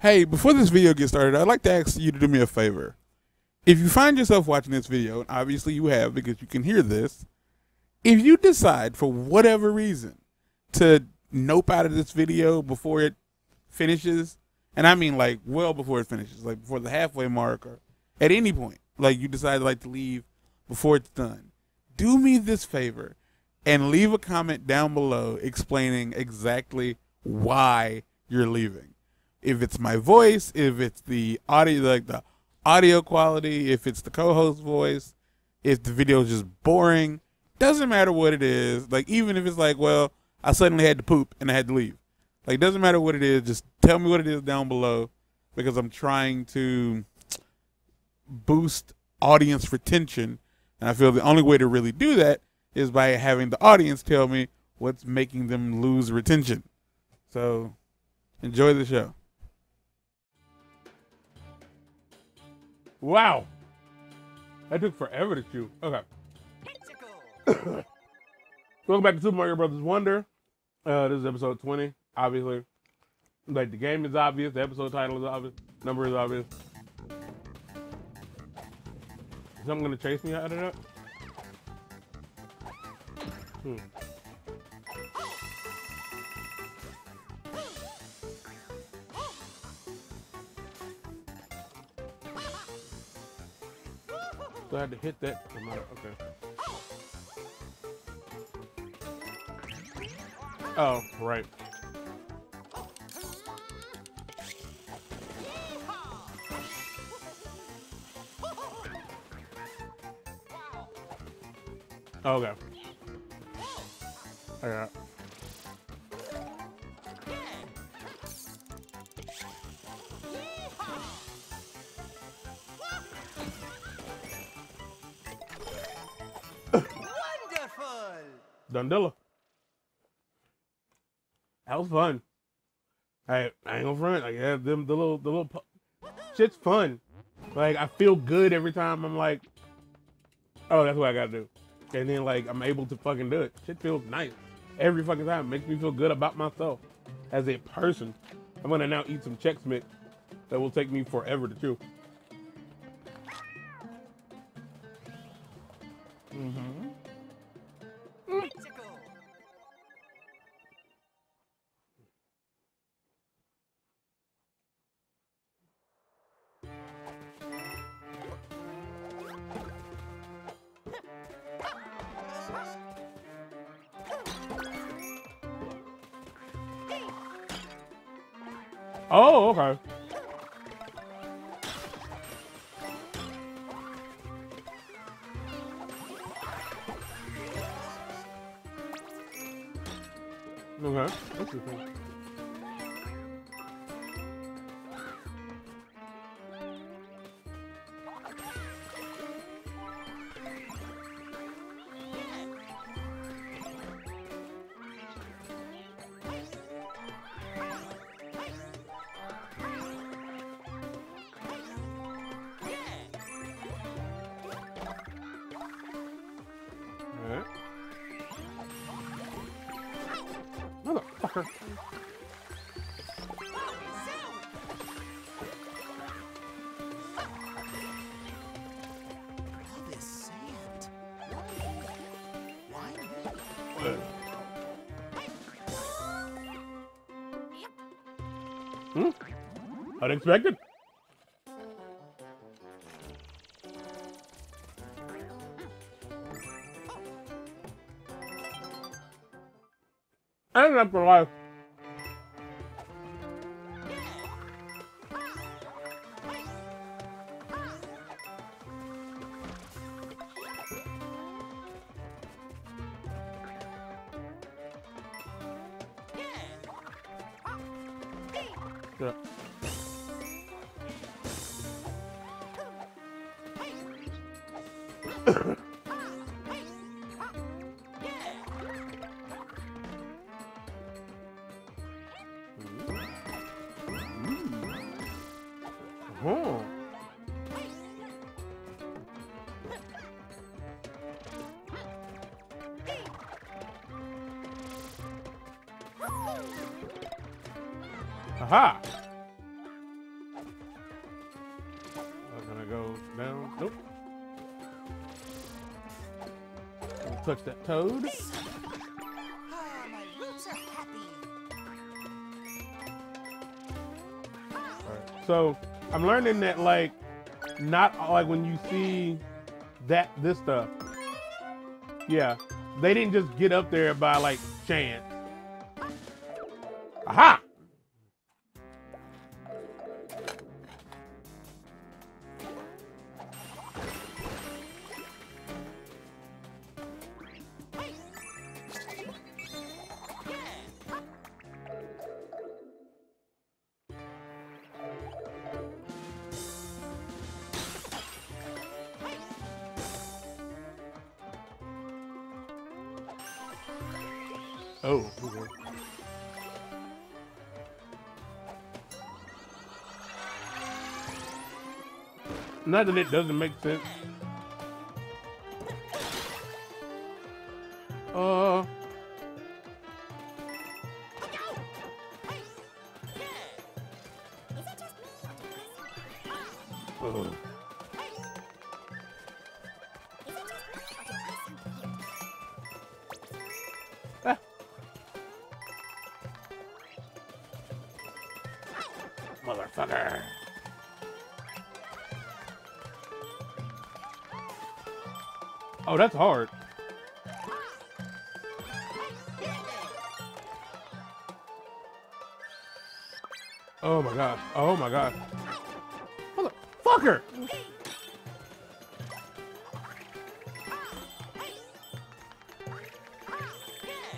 Hey, before this video gets started, I'd like to ask you to do me a favor. If you find yourself watching this video, and obviously you have because you can hear this, if you decide for whatever reason to nope out of this video before it finishes, and I mean like well before it finishes, like before the halfway mark or at any point, like you decide like to leave before it's done, do me this favor and leave a comment down below explaining exactly why you're leaving. If it's my voice, if it's the audio, like the audio quality, if it's the co-host voice, if the video is just boring, doesn't matter what it is. Like, even if it's like, well, I suddenly had to poop and I had to leave. Like, doesn't matter what it is. Just tell me what it is down below, because I'm trying to boost audience retention. And I feel the only way to really do that is by having the audience tell me what's making them lose retention. So enjoy the show. Wow, that took forever to shoot. Okay. Welcome back to Super Mario Bros. Wonder. This is episode 20, obviously. Like, the game is obvious, the episode title is obvious, number is obvious. Is someone gonna chase me out of that? So I had to hit that. Okay. Oh, right. Okay. I got it. Dundilla. That was fun. I ain't gonna front. Like, yeah, them the little shit's fun. Like, I feel good every time I'm like, oh, that's what I gotta do, and then like I'm able to fucking do it. Shit feels nice every fucking time. It makes me feel good about myself as a person. I'm gonna now eat some Chex Mix that will take me forever to chew. Mm-hmm. Oh, okay. Okay, that's good. Motherfucker. All this sand. Why? Unexpected. I ended up for life. Yeah. Oh. Aha. Touch that toad. Oh, my roots are happy. All right. So I'm learning that, like, not like when you see that this stuff. Yeah, they didn't just get up there by like chance. Aha! Oh, okay. Not that it doesn't make sense. Motherfucker. Oh, that's hard. Oh my god. Oh my god. Motherfucker.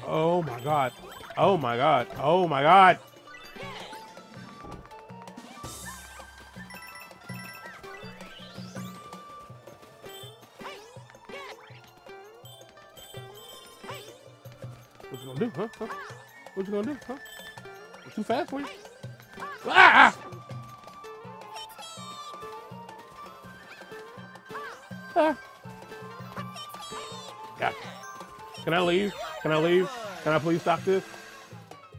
Oh my god. Oh my god. Oh my god. Huh? What you gonna do, huh? Too fast for you? Ah! Ah. Yeah. Can I leave? Can I leave? Can I please stop this?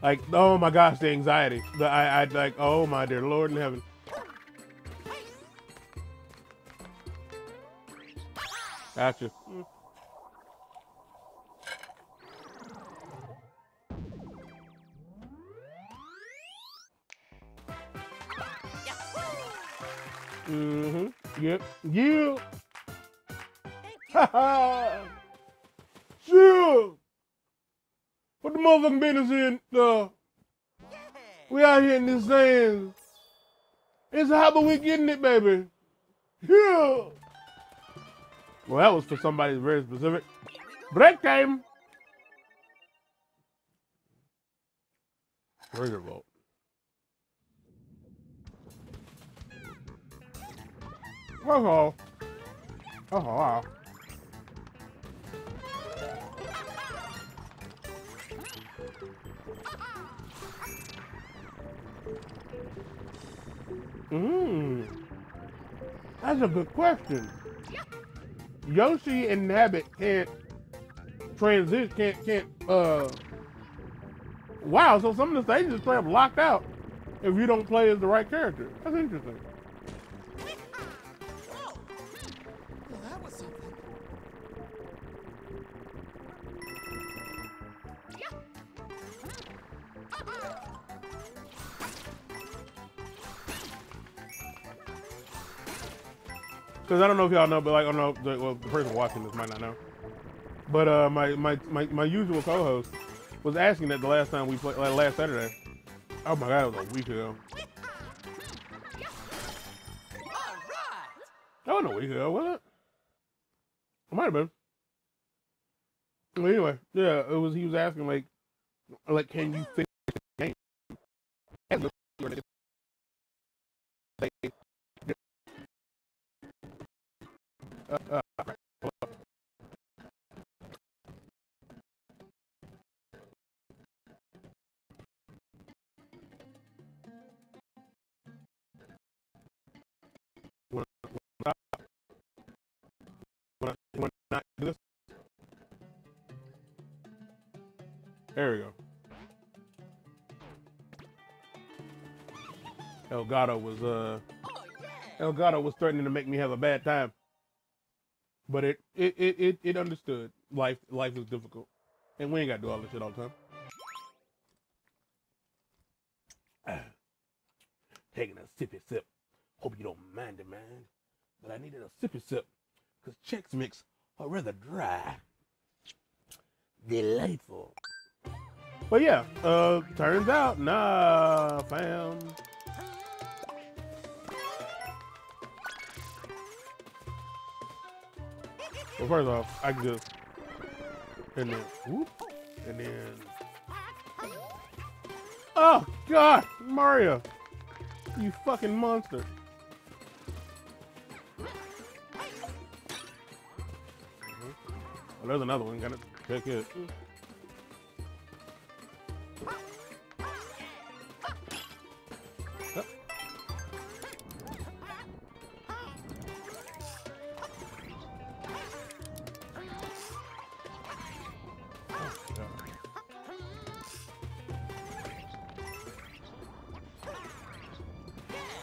Like, oh my gosh, the anxiety. I like, oh my dear Lord in heaven. Gotcha. Mm-hmm. Yep. You. Haha. Shoot. What the motherfucking business in? We out here in these sands. It's hot, but we getting it, baby. Yeah. Well, that was for somebody very specific. Break time. Trigger vote. Oh, oh, wow. That's a good question. Yoshi and Nabbit can't transition, can't. Wow, so some of the stages play up locked out if you don't play as the right character. That's interesting. Because I don't know if y'all know, but like, I don't know, well, the person watching this might not know. But my usual co-host was asking that the last time we played, like last Saturday. Oh my God, it was a week ago. That wasn't a week ago, was it? It might have been. But anyway, yeah, it was. He was asking like, can you fix the game? There we go. Elgato was threatening to make me have a bad time. But it understood life is difficult. And we ain't gotta do all this shit all the time. Taking a sippy sip. Hope you don't mind it, man. But I needed a sippy sip. Cause Chex Mix are rather dry. Delightful. But yeah, turns out, nah, fam. Well, first off, I can just, and then, whoop, and then, oh, God, Mario, you fucking monster. Well, there's another one, gotta take it.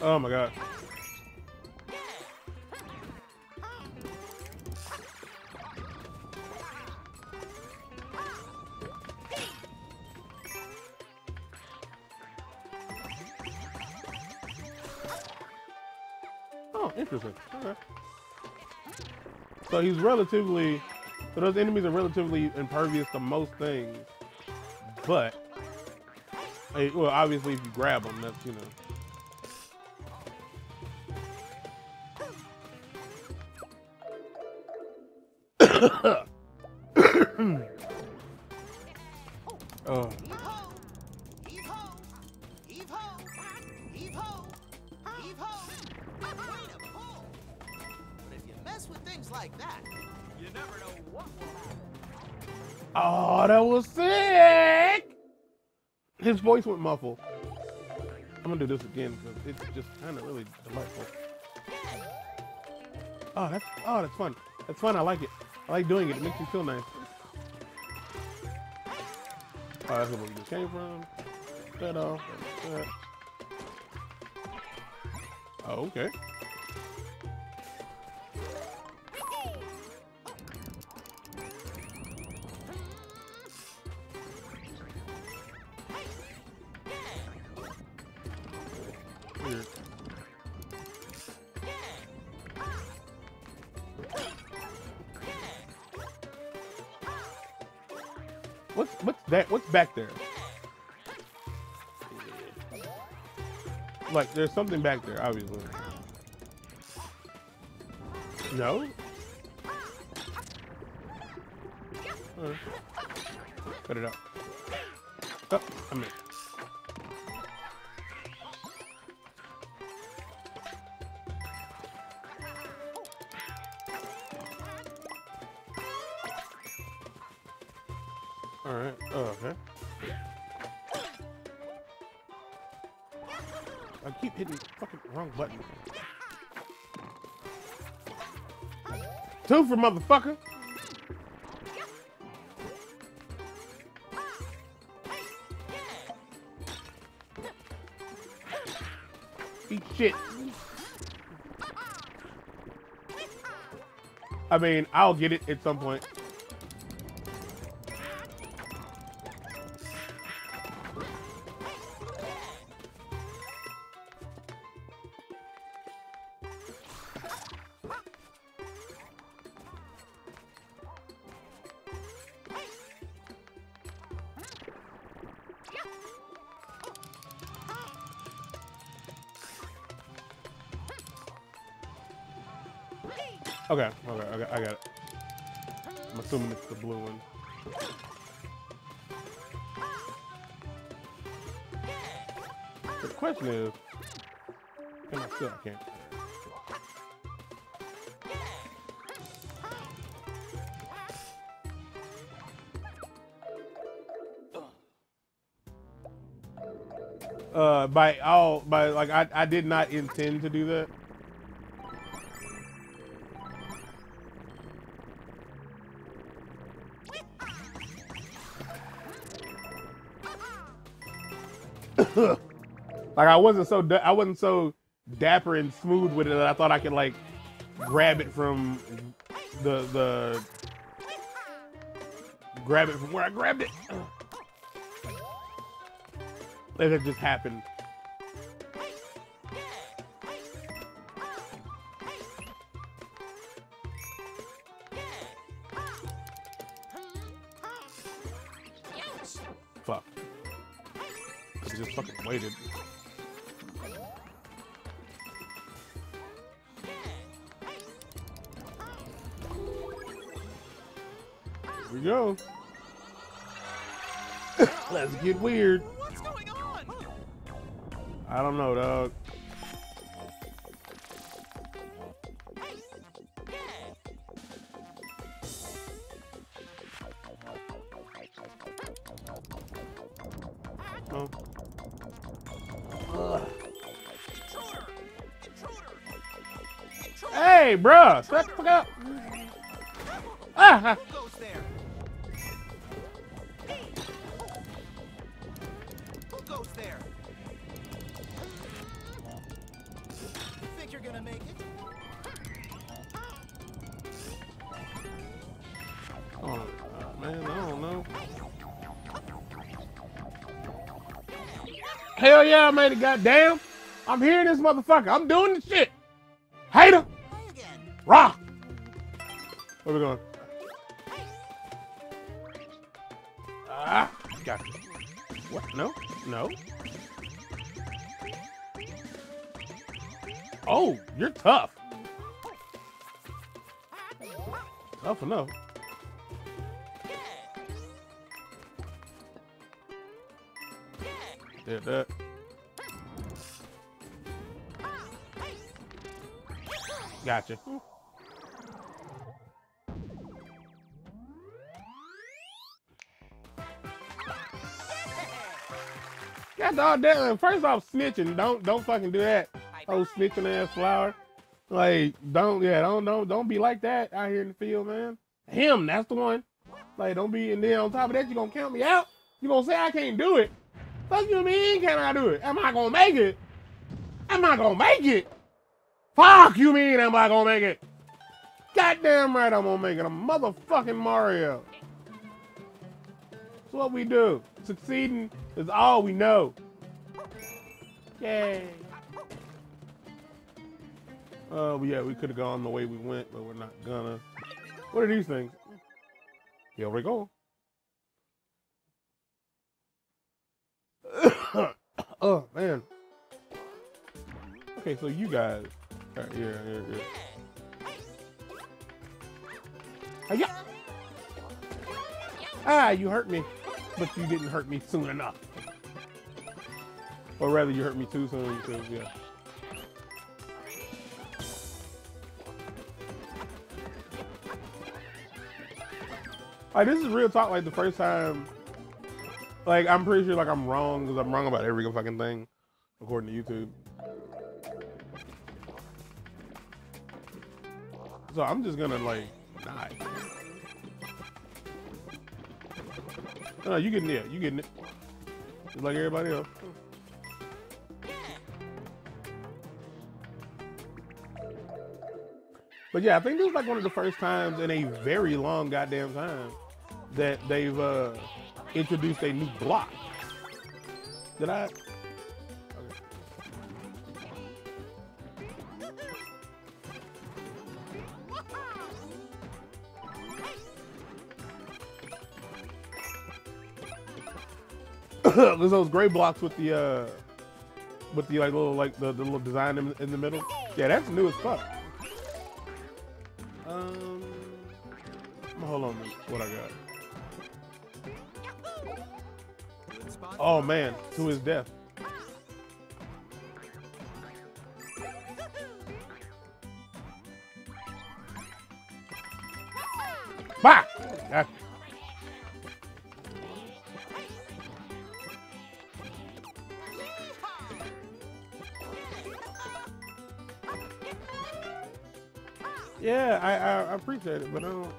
Oh my God. Oh, interesting. Okay. So he's relatively, so those enemies are relatively impervious to most things, but, well, obviously if you grab them, that's, you know. Oh. Oh, that was sick! His voice went muffled. I'm gonna do this again because it's just kind of really delightful. Oh, that's fun. That's fun. I like it. I like doing it. It makes me feel nice. Oh, that's where we just came from. That off. That. Oh, okay. What's that? What's back there? Like, there's something back there, obviously. No? Right. Cut it out. Oh, I'm in. All right. Oh, okay. I keep hitting the fucking wrong button. 2 for motherfucker. Eat shit. I mean, I'll get it at some point. Okay, okay, I got it. I'm assuming it's the blue one. The question is, can I still? I can't. I did not intend to do that. Like I wasn't so dapper and smooth with it that I thought I could like grab it from the grab it from where I grabbed it. Let it just happen. Fuck. I just fucking waited. Here we go. Let's get weird. What's going on? I don't know, dog. Hey, bruh, shut the fuck up. Ah. Who goes there? Think you're gonna make it? Oh, man, I don't know. Hell yeah, I made it, goddamn. I'm hearing this motherfucker. I'm doing the shit. Hater. Rock! Where are we going? Ah, got you. What? No? No? Oh, you're tough. Tough enough. Did that. Gotcha. First off, snitching. Don't fucking do that. Oh, snitching ass flower. Like, don't be like that out here in the field, man. Him, that's the one. Like, don't be, and then on top of that, you gonna count me out? You gonna say I can't do it? Fuck you mean, can I do it? Am I gonna make it? Am I gonna make it? Fuck you mean, am I gonna make it? Goddamn right I'm gonna make it. I'm motherfucking Mario. That's what we do. Succeeding is all we know. Yay. Oh, yeah, we could have gone the way we went, but we're not gonna. What are these things? Here we go. Oh, man. Okay, so you guys. All right, yeah. Yeah. Ah, you hurt me. But you didn't hurt me soon enough. Or rather, you hurt me too soon. Because, yeah. Like, this is real talk. Like, the first time, like, I'm pretty sure, like, I'm wrong. Because I'm wrong about every fucking thing, according to YouTube. So I'm just gonna, like, die. No, you getting it. You getting it. Just like everybody else. But yeah, I think this is like one of the first times in a very long goddamn time that they've introduced a new block. Did I? Okay. There's those gray blocks with the like little the little design in the middle. Yeah, that's new as fuck. Hold on, what I got. Oh man, to his death. Bah! Gotcha. Yeah, I appreciate it, but I don't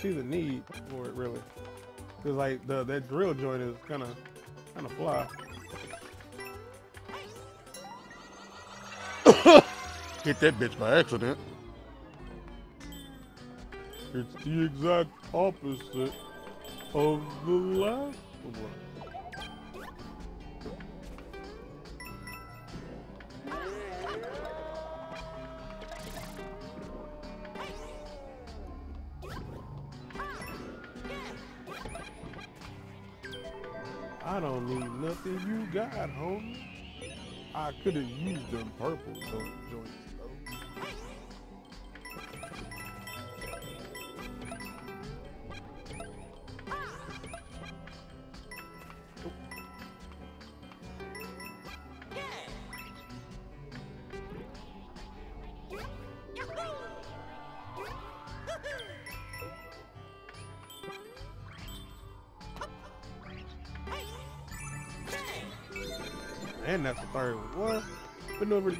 see the need for it really. Cause like that drill joint is kind of fly. Hit that bitch by accident. It's the exact opposite of the last one. I don't need nothing you got, homie. I could have used them purple joints. And that's the third one. What? But nobody.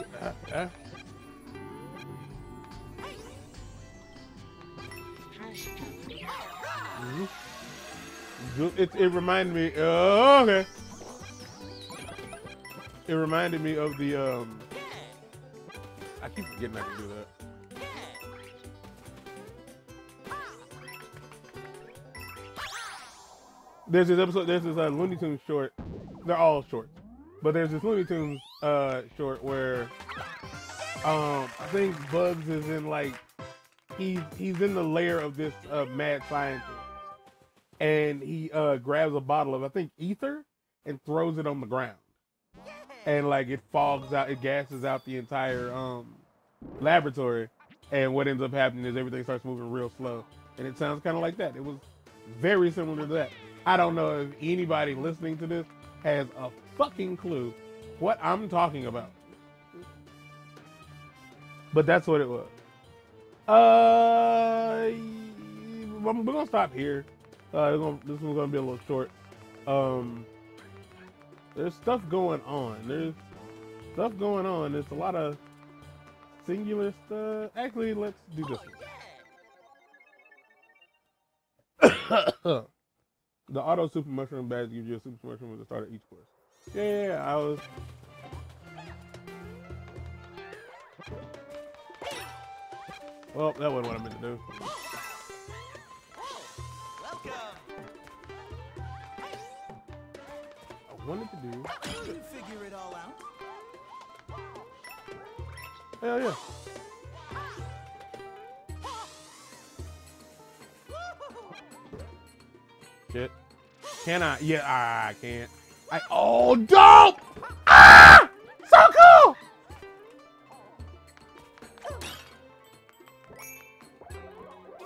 It reminded me. Okay. It reminded me of the. I keep forgetting I can do that. There's this episode. There's this Looney Tunes short. They're all short. But there's this Looney Tunes short where I think Bugs is in like he's in the lair of this mad scientist, and he grabs a bottle of I think ether and throws it on the ground, and like it fogs out, it gasses out the entire laboratory, and what ends up happening is everything starts moving real slow, and it sounds kind of like that. It was very similar to that. I don't know if anybody listening to this has a fucking clue what I'm talking about, but that's what it was. We're gonna stop here. This one's gonna be a little short. There's stuff going on. There's a lot of singular stuff. Actually, let's do this one. The auto super mushroom badge gives you a super mushroom at the start of each course. Yeah, I was. Well, that wasn't what I meant to do. Welcome. I wanted to do. You can figure it all out. Hell yeah. Shit. Can I? Yeah, I can't. Oh, dope! Ah! So cool!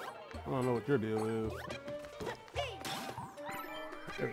I don't know what your deal is. There we go.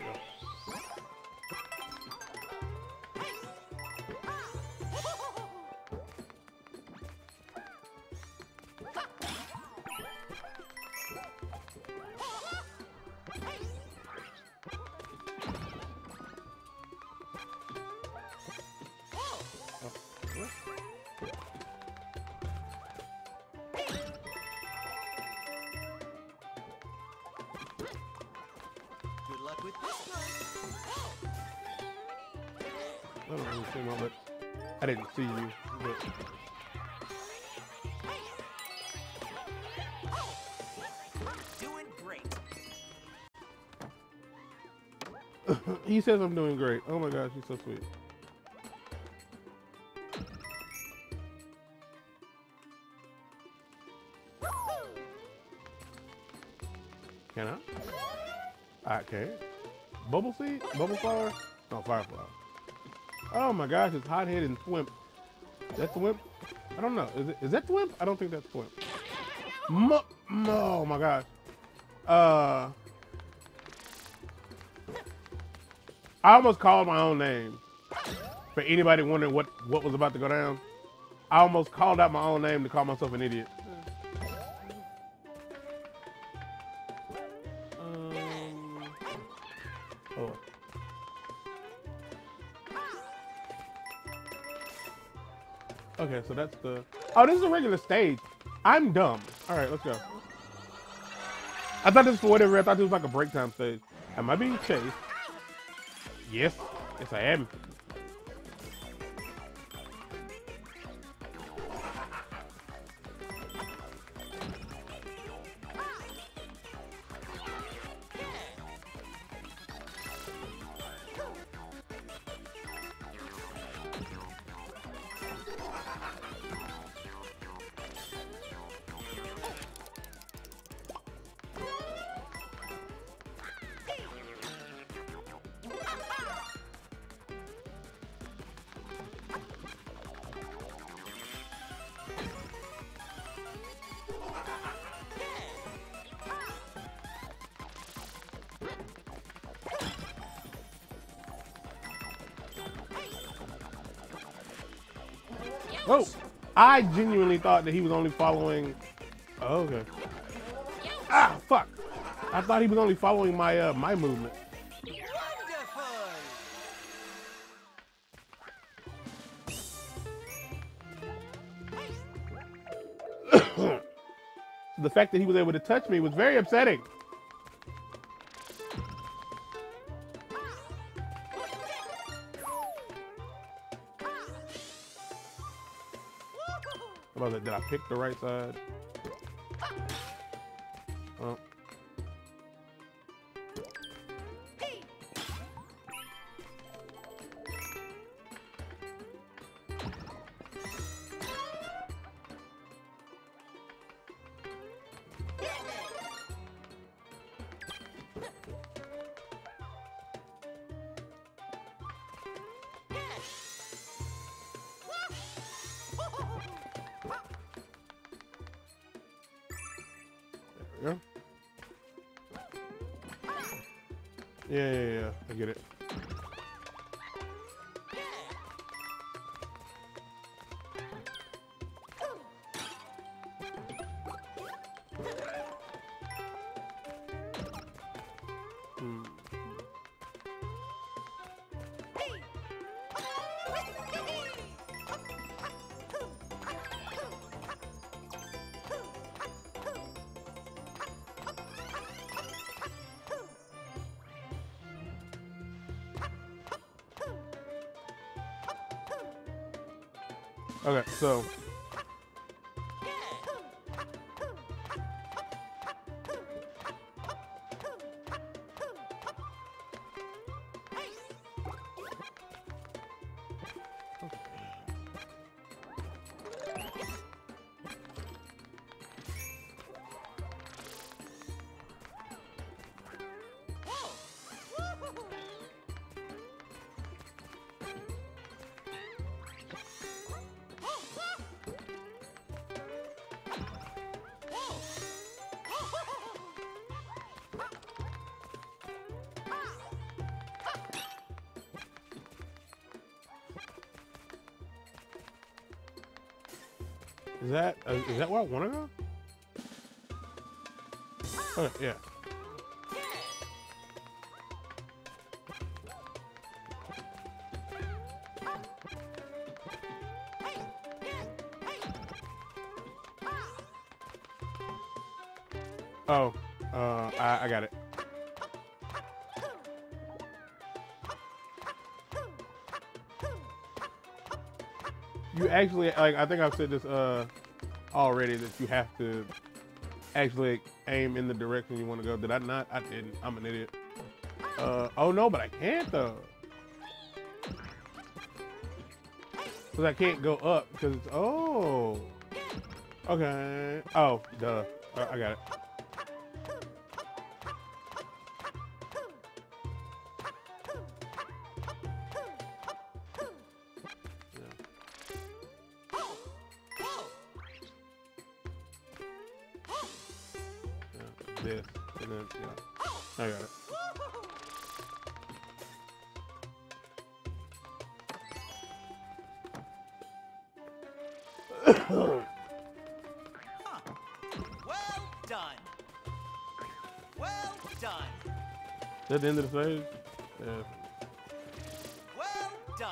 I don't really see one, but I didn't see you. Doing great. He says I'm doing great. Oh my gosh, he's so sweet. Can I? I can't. Bubble seed? Bubble flower? No, fire flower. Oh my gosh, it's Hothead and Thwimp. That's Thwimp? I don't know. Is that Thwimp? I don't think that's Thwimp. Oh my gosh. I almost called my own name. For anybody wondering what was about to go down, I almost called out my own name to call myself an idiot. Okay, so that's the... Oh, this is a regular stage. I'm dumb. All right, let's go. I thought this was whatever. I thought this was like a break time stage. Am I being chased? Yes. Yes, I am. Oh, I genuinely thought that he was only following. Oh, okay. Ah, fuck! I thought he was only following my my movement. The fact that he was able to touch me was very upsetting. What was it? Did I pick the right side? Oh. Yeah, I get it. Okay, so is that where I want to go? Okay, yeah. Oh, I got it. You actually, like, I think I've said this already, that you have to actually aim in the direction you want to go. Did I not? I didn't. I'm an idiot. Oh no, but I can't though. Because I can't go up because it's, oh. Okay. Oh, duh. I got it. This and then, yeah, I got it. Huh. Well done. Well done. Is that the end of the phase? Yeah. Well done.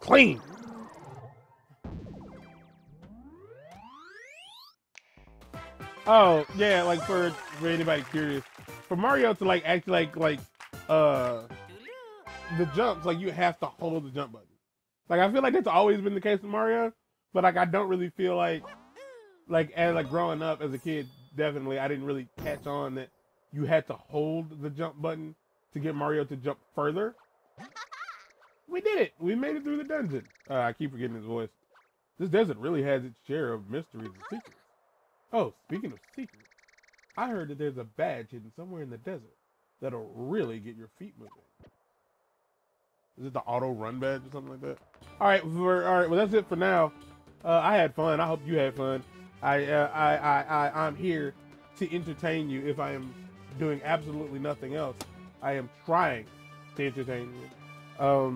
Clean. Oh yeah, like for anybody curious, for Mario to like act like the jumps, like you have to hold the jump button. Like I feel like that's always been the case with Mario, but like I don't really feel like as like growing up as a kid, definitely I didn't really catch on that you had to hold the jump button to get Mario to jump further. We did it. We made it through the dungeon. I keep forgetting his voice. This desert really has its share of mysteries and secrets. Oh, speaking of secrets, I heard that there's a badge hidden somewhere in the desert that'll really get your feet moving. Is it the auto run badge or something like that? All right. Well, that's it for now. I had fun. I hope you had fun. I'm here to entertain you if I am doing absolutely nothing else, I am trying to entertain you. I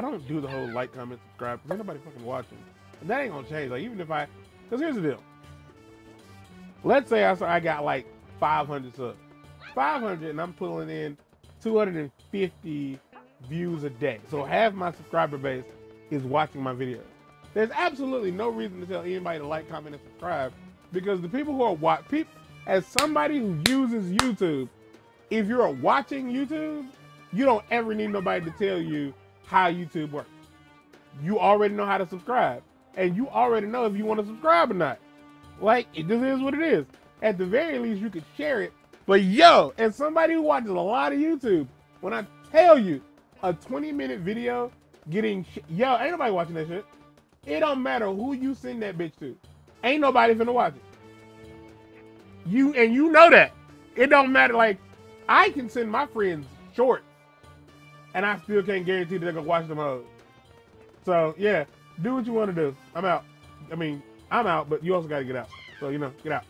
don't do the whole like, comment, subscribe, because ain't nobody fucking watching. And that ain't gonna change. Like, even if I, because here's the deal. Let's say I got like 500 subs. 500, and I'm pulling in 250 views a day. So half my subscriber base is watching my videos. There's absolutely no reason to tell anybody to like, comment, and subscribe, because the people who are watching, as somebody who uses YouTube, if you're watching YouTube, you don't ever need nobody to tell you how YouTube works. You already know how to subscribe, and you already know if you want to subscribe or not. Like, it just is what it is. At the very least, you could share it. But yo, as somebody who watches a lot of YouTube, when I tell you a 20-minute video getting, yo, ain't nobody watching that shit. It don't matter who you send that bitch to. Ain't nobody finna watch it. And you know that. It don't matter. Like, I can send my friends shorts, and I still can't guarantee that they're gonna watch them all. So yeah, do what you want to do. I'm out. I mean, I'm out, but you also gotta get out. So, you know, get out.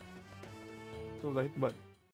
As soon as I hit the button.